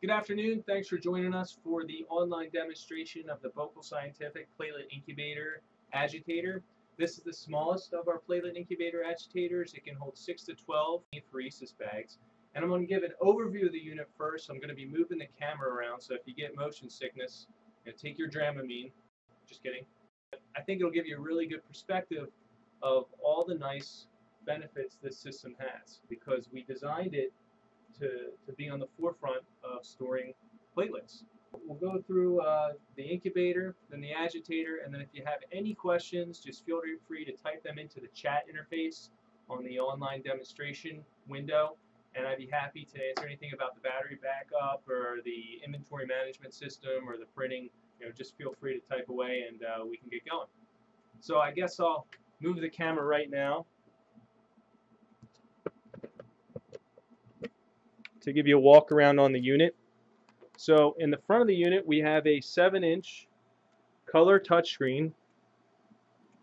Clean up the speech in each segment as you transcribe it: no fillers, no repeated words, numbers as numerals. Good afternoon. Thanks for joining us for the online demonstration of the Boekel Scientific Platelet Incubator Agitator. This is the smallest of our platelet incubator agitators. It can hold 6 to 12 apheresis bags. And I'm going to give an overview of the unit first. I'm going to be moving the camera around, so if you get motion sickness, you know, take your Dramamine. Just kidding. I think it'll give you a really good perspective of all the nice benefits this system has, because we designed it to be on the forefront of storing platelets. We'll go through the incubator, then the agitator, and then if you have any questions, just feel free to type them into the chat interface on the online demonstration window, and I'd be happy to answer anything about the battery backup or the inventory management system or the printing. You know, just feel free to type away and we can get going. So I guess I'll move the camera right now to give you a walk around on the unit. So in the front of the unit we have a 7-inch color touchscreen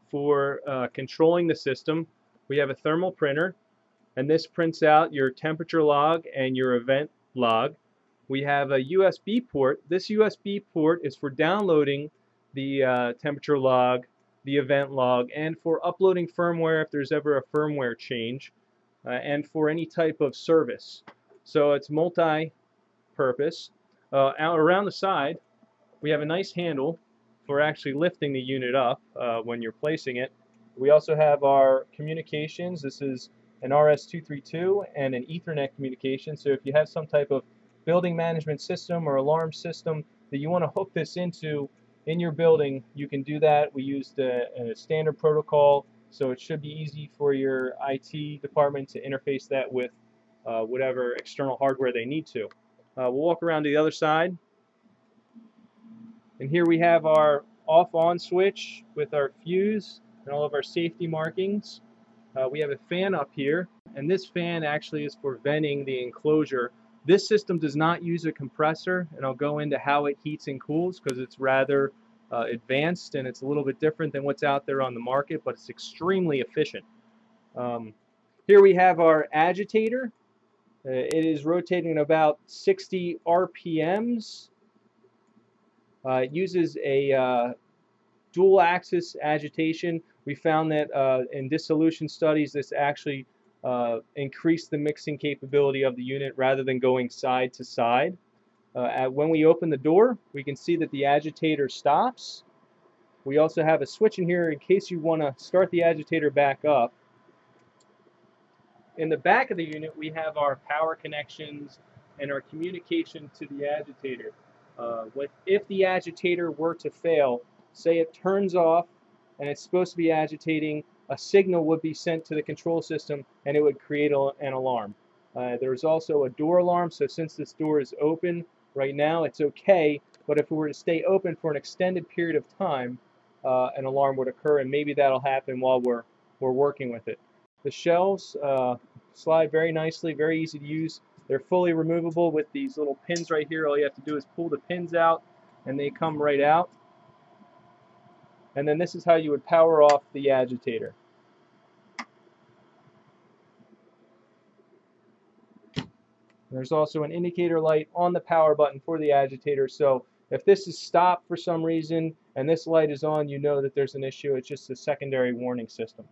for controlling the system. We have a thermal printer, and this prints out your temperature log and your event log. We have a USB port. This USB port is for downloading the temperature log, the event log, and for uploading firmware if there's ever a firmware change, and for any type of service. So it's multi-purpose. Around the side, we have a nice handle for actually lifting the unit up when you're placing it. We also have our communications. This is an RS232 and an Ethernet communication. So if you have some type of building management system or alarm system that you want to hook this into in your building, you can do that. We used a standard protocol, so it should be easy for your IT department to interface that with whatever external hardware they need to. We'll walk around to the other side, and here we have our off-on switch with our fuse and all of our safety markings. We have a fan up here, and this fan actually is for venting the enclosure. This system does not use a compressor, and I'll go into how it heats and cools because it's rather advanced and it's a little bit different than what's out there on the market, but it's extremely efficient. Here we have our agitator. It is rotating at about 60 RPMs. It uses a dual-axis agitation. We found that in dissolution studies, this actually increased the mixing capability of the unit rather than going side to side. When we open the door, we can see that the agitator stops. We also have a switch in here in case you want to start the agitator back up. In the back of the unit, we have our power connections and our communication to the agitator. If the agitator were to fail, say it turns off and it's supposed to be agitating, a signal would be sent to the control system and it would create an alarm. There's also a door alarm, so since this door is open right now, it's okay, but if it were to stay open for an extended period of time, an alarm would occur, and maybe that'll happen while we're working with it. The shelves slide very nicely, very easy to use. They're fully removable with these little pins right here. All you have to do is pull the pins out and they come right out. And then this is how you would power off the agitator. There's also an indicator light on the power button for the agitator, so if this is stopped for some reason and this light is on, you know that there's an issue. It's just a secondary warning system.